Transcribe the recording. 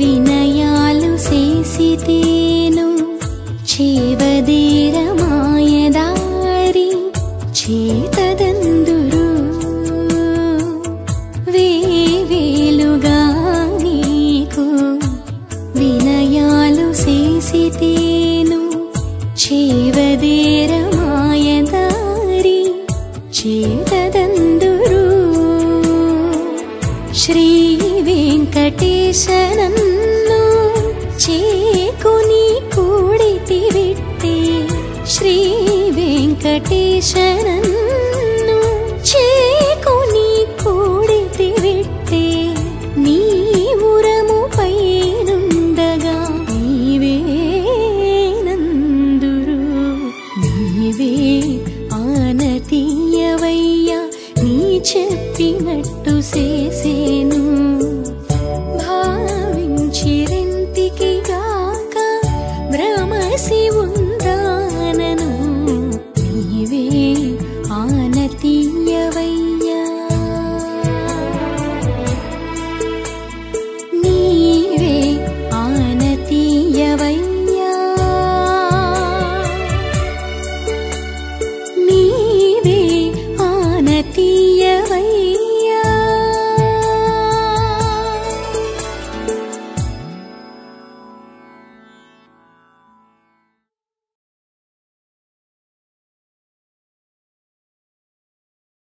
వినయాలు చేసితేను చేవదేరమాయదా చేతదందురు వేవేలుగా నీకు వినయాలు చేసితేను చేవదేరమాయదారి చేతదందురు శ్రీ వెంకటేశనన్ను చేకుని కూడితి విట్టే श्री वेंकटेशनन्।